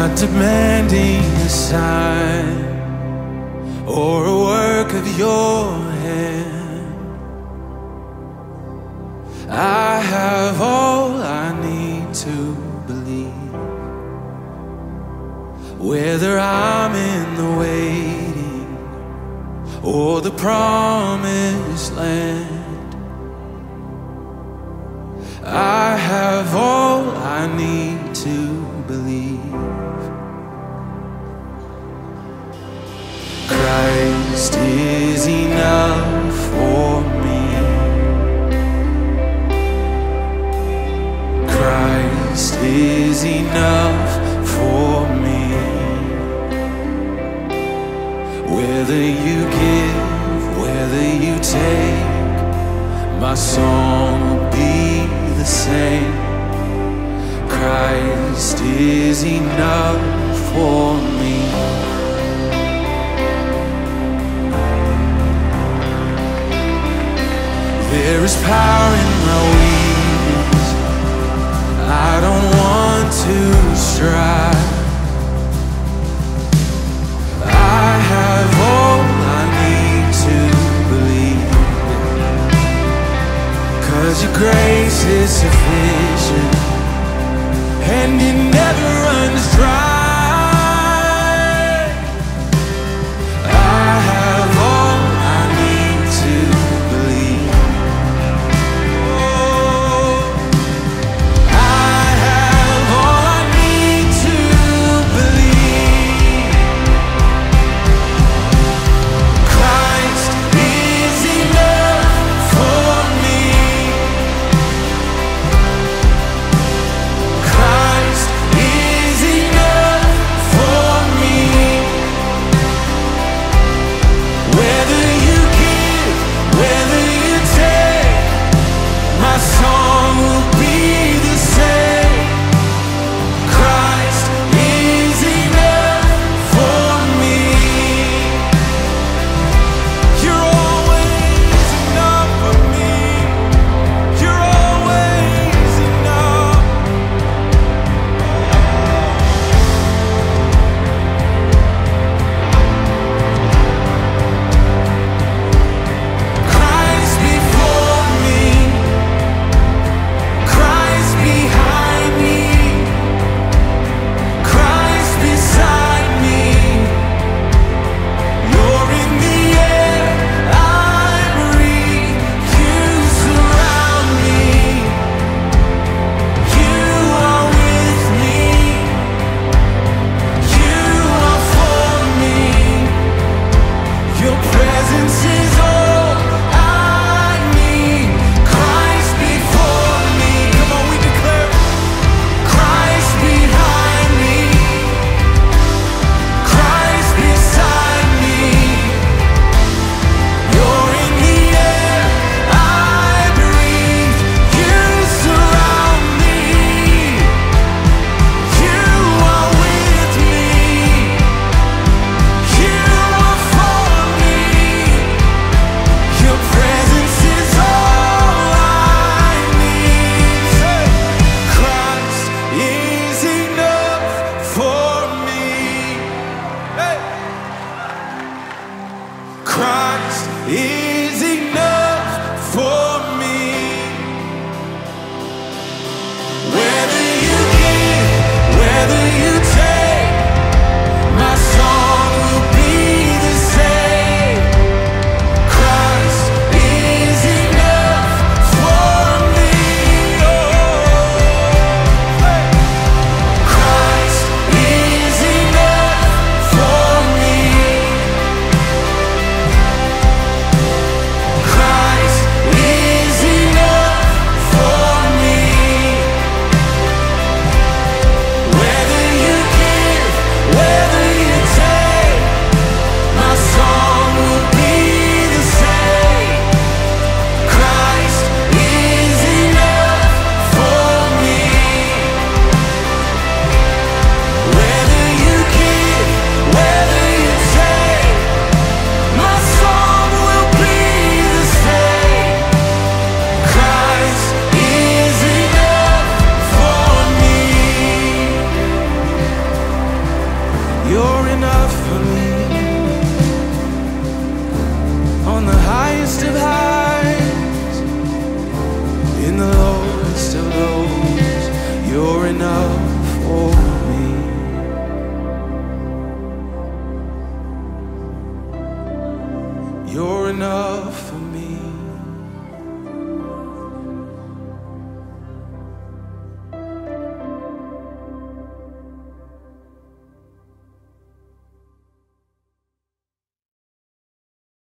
not demanding a sign or a work of your hand. I have all I need to believe, whether I'm in the waiting or the promised land. I have all I need to believe. Christ is enough for me. Christ is enough for me. Whether you give, whether you take, my song will be the same. Christ is enough for me. There is power in my weakness. I don't want to strive. I have all I need to believe, 'cause your grace is sufficient and it never runs dry. I have all I need to believe. Oh, I have all I need to believe. Christ is enough for me. me.